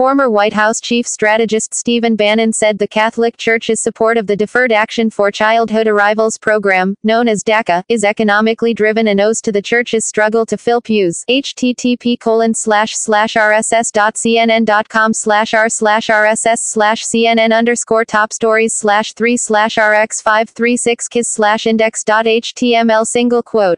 Former White House chief strategist Stephen Bannon said the Catholic Church's support of the Deferred Action for Childhood Arrivals program, known as DACA, is economically driven and owes to the Church's struggle to fill pews. http://rss.cnn.com/r/rss/cnn_topstories/3/rx536kis/index.html